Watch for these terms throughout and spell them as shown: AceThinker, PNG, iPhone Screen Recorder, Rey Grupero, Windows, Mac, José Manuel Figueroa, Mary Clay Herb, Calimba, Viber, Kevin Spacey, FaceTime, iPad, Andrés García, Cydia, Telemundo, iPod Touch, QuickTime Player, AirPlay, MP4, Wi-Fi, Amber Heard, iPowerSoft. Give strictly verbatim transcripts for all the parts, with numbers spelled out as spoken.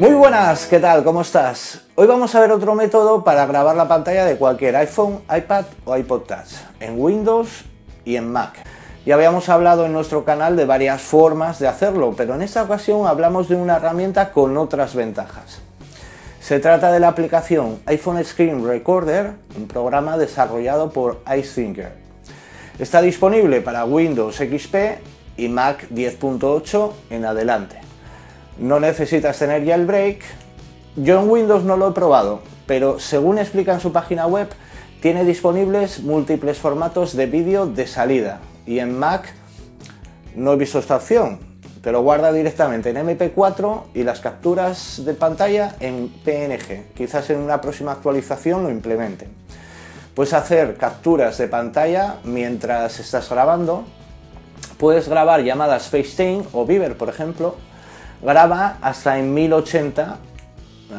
Muy buenas, ¿qué tal? ¿Cómo estás? Hoy vamos a ver otro método para grabar la pantalla de cualquier iPhone, iPad o iPod Touch, en Windows y en Mac. Ya habíamos hablado en nuestro canal de varias formas de hacerlo, pero en esta ocasión hablamos de una herramienta con otras ventajas. Se trata de la aplicación iPhone Screen Recorder, un programa desarrollado por AceThinker. Está disponible para Windows X P y Mac diez punto ocho en adelante. No necesitas tener jailbreak. Yo en Windows no lo he probado, pero según explica en su página web, tiene disponibles múltiples formatos de vídeo de salida. Y en Mac no he visto esta opción, te lo guarda directamente en M P cuatro y las capturas de pantalla en P N G. Quizás en una próxima actualización lo implementen. Puedes hacer capturas de pantalla mientras estás grabando. Puedes grabar llamadas FaceTime o Viber, por ejemplo. Graba hasta en mil ochenta,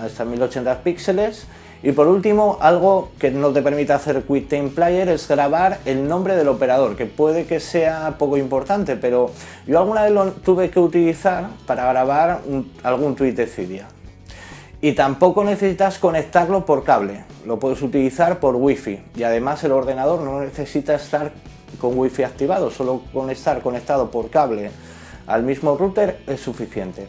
hasta mil ochenta píxeles. Y por último, algo que no te permite hacer QuickTime Player es grabar el nombre del operador, que puede que sea poco importante, pero yo alguna vez lo tuve que utilizar para grabar un, algún tweet de Cydia. Y tampoco necesitas conectarlo por cable, lo puedes utilizar por Wi-Fi, y además el ordenador no necesita estar con Wi-Fi activado, solo con estar conectado por cable al mismo router es suficiente.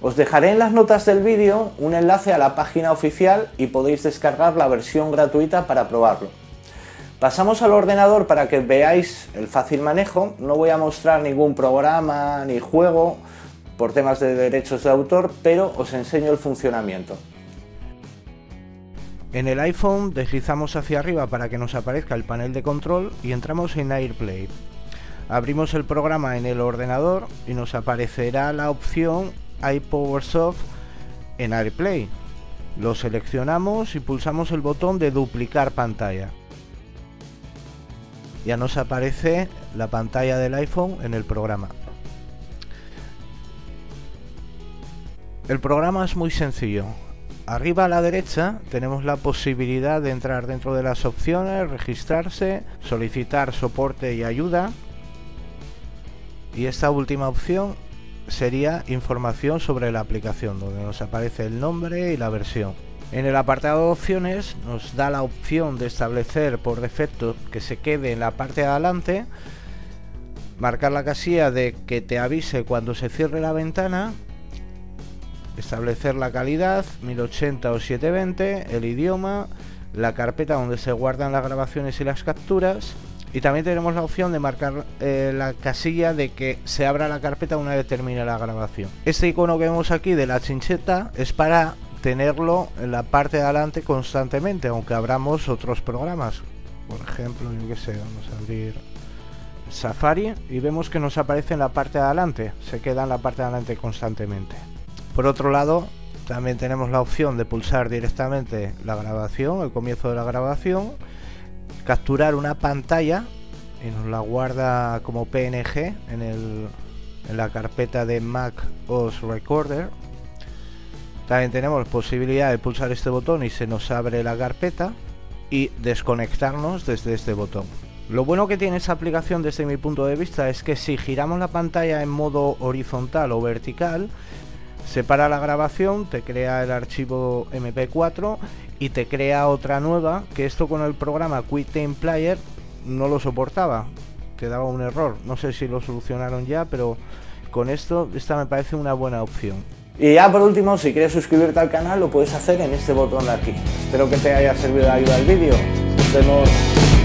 Os dejaré en las notas del vídeo un enlace a la página oficial y podéis descargar la versión gratuita para probarlo. Pasamos al ordenador para que veáis el fácil manejo. No voy a mostrar ningún programa ni juego por temas de derechos de autor, pero os enseño el funcionamiento. En el iPhone deslizamos hacia arriba para que nos aparezca el panel de control y entramos en AirPlay. Abrimos el programa en el ordenador y nos aparecerá la opción iPowerSoft en AirPlay. Lo seleccionamos y pulsamos el botón de duplicar pantalla. Ya nos aparece la pantalla del iPhone en el programa. El programa es muy sencillo. Arriba a la derecha tenemos la posibilidad de entrar dentro de las opciones, registrarse, solicitar soporte y ayuda. Y esta última opción sería información sobre la aplicación, donde nos aparece el nombre y la versión. En el apartado de opciones nos da la opción de establecer por defecto que se quede en la parte de adelante, marcar la casilla de que te avise cuando se cierre la ventana, establecer la calidad mil ochenta o siete veinte, el idioma, la carpeta donde se guardan las grabaciones y las capturas. Y también tenemos la opción de marcar eh, la casilla de que se abra la carpeta una vez termine la grabación. Este icono que vemos aquí de la chincheta es para tenerlo en la parte de adelante constantemente, aunque abramos otros programas. Por ejemplo, yo que sé, vamos a abrir Safari y vemos que nos aparece en la parte de adelante, se queda en la parte de adelante constantemente. Por otro lado, también tenemos la opción de pulsar directamente la grabación, el comienzo de la grabación, capturar una pantalla y nos la guarda como P N G en, el, en la carpeta de Mac O S Recorder. También tenemos posibilidad de pulsar este botón y se nos abre la carpeta y desconectarnos desde este botón. Lo bueno que tiene esta aplicación desde mi punto de vista es que si giramos la pantalla en modo horizontal o vertical, separa la grabación, te crea el archivo M P cuatro y te crea otra nueva, que esto con el programa QuickTime Player no lo soportaba, te daba un error. No sé si lo solucionaron ya, pero con esto esta me parece una buena opción. Y ya por último, si quieres suscribirte al canal lo puedes hacer en este botón de aquí. Espero que te haya servido de ayuda el vídeo. Nos vemos.